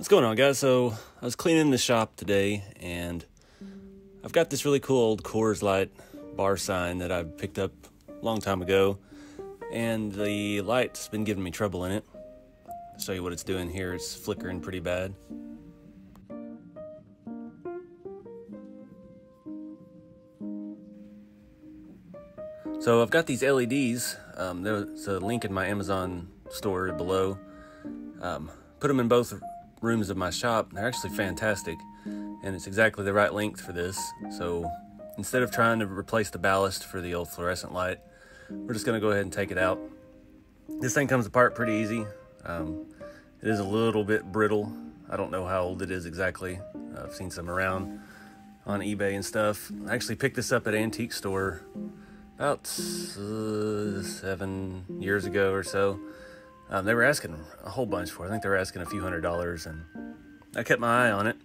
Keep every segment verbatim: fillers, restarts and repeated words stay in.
What's going on, guys? So I was cleaning the shop today, and I've got this really cool old Coors Light bar sign that I picked up a long time ago, and the light's been giving me trouble in it. I'll show you what it's doing here. It's flickering pretty bad. So I've got these L E Ds. Um, there's a link in my Amazon store below. Um, put them in both rooms of my shop. They're actually fantastic, and it's exactly the right length for this. So instead of trying to replace the ballast for the old fluorescent light, we're just going to go ahead and take it out. This thing comes apart pretty easy. Um, it is a little bit brittle. I don't know how old it is exactly. Uh, I've seen some around on eBay and stuff. I actually picked this up at an antique store about uh, seven years ago or so. Um, they were asking a whole bunch for it. I think they were asking a few hundred dollars, and I kept my eye on it.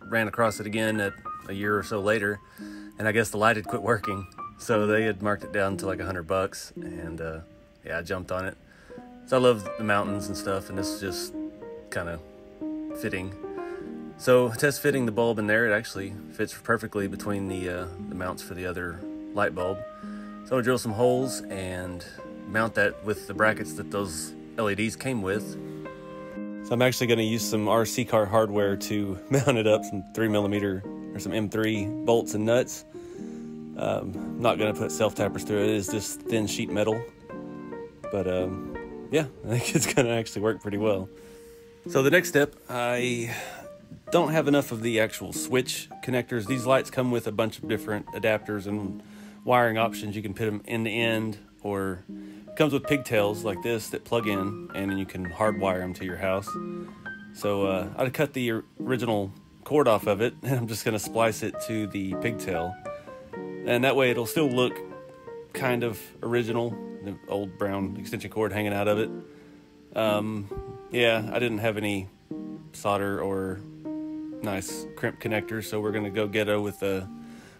Ran across it again at a year or so later, and I guess the light had quit working, so they had marked it down to like a hundred bucks, and uh, yeah, I jumped on it. So I love the mountains and stuff, and this is just kind of fitting. So test fitting the bulb in there, it actually fits perfectly between the, uh, the mounts for the other light bulb. So I'll drill some holes and mount that with the brackets that those L E Ds came with. So I'm actually going to use some R C car hardware to mount it up, some three millimeter or some M three bolts and nuts. Um, I'm not going to put self tappers through it. It is just thin sheet metal, but um, yeah, I think it's going to actually work pretty well. So the next step, I don't have enough of the actual switch connectors. These lights come with a bunch of different adapters and wiring options. You can put them end to end, or it comes with pigtails like this that plug in, and then you can hardwire them to your house. So uh, I cut the original cord off of it, and I'm just going to splice it to the pigtail, and that way it'll still look kind of original, the old brown extension cord hanging out of it. Um, yeah, I didn't have any solder or nice crimp connectors, so we're going to go ghetto with the uh,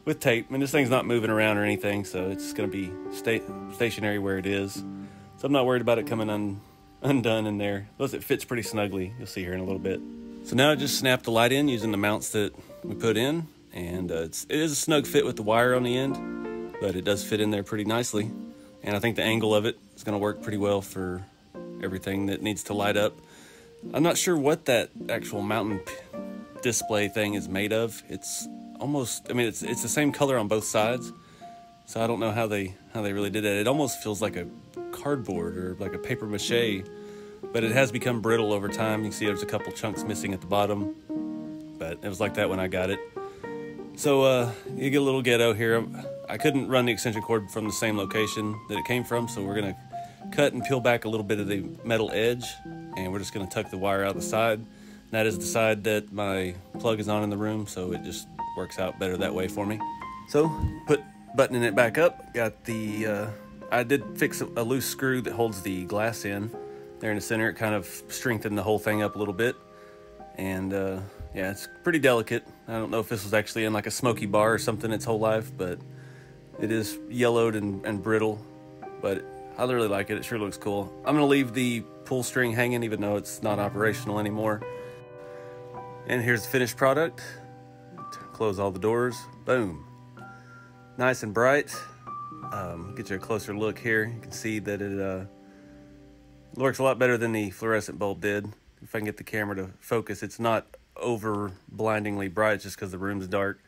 with tape. I mean, this thing's not moving around or anything, so it's going to be sta stationary where it is. So I'm not worried about it coming un undone in there. Plus, it fits pretty snugly. You'll see here in a little bit. So now I just snapped the light in using the mounts that we put in, and uh, it's, it is a snug fit with the wire on the end, but it does fit in there pretty nicely. And I think the angle of it is going to work pretty well for everything that needs to light up. I'm not sure what that actual mountain display thing is made of. It's almost, I mean, it's it's the same color on both sides, so I don't know how they how they really did that. It almost feels like a cardboard or like a paper mache, but it has become brittle over time. You can see there's a couple chunks missing at the bottom, but it was like that when I got it. So uh, you get a little ghetto here. I couldn't run the extension cord from the same location that it came from, so we're gonna cut and peel back a little bit of the metal edge, and we're just gonna tuck the wire out the side. That is the side that my plug is on in the room, so it just works out better that way for me. So, put buttoning it back up. Got the, uh, I did fix a loose screw that holds the glass in there in the center. It kind of strengthened the whole thing up a little bit. And uh, yeah, it's pretty delicate. I don't know if this was actually in like a smoky bar or something its whole life, but it is yellowed and, and brittle, but I really like it. It sure looks cool. I'm gonna leave the pull string hanging even though it's not operational anymore. And here's the finished product. Close all the doors. Boom. Nice and bright. Um, get you a closer look here. You can see that it uh, works a lot better than the fluorescent bulb did. If I can get the camera to focus, it's not over blindingly bright just because the room's dark.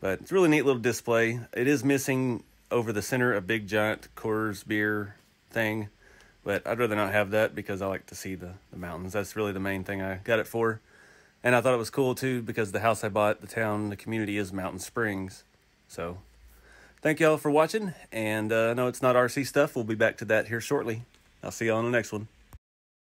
But it's a really neat little display. It is missing over the center a big giant Coors beer thing, but I'd rather not have that because I like to see the, the mountains. That's really the main thing I got it for. And I thought it was cool, too, because the house I bought, the town, the community is Mountain Springs. So, thank y'all for watching. And uh, I know it's not R C stuff. We'll be back to that here shortly. I'll see y'all on the next one.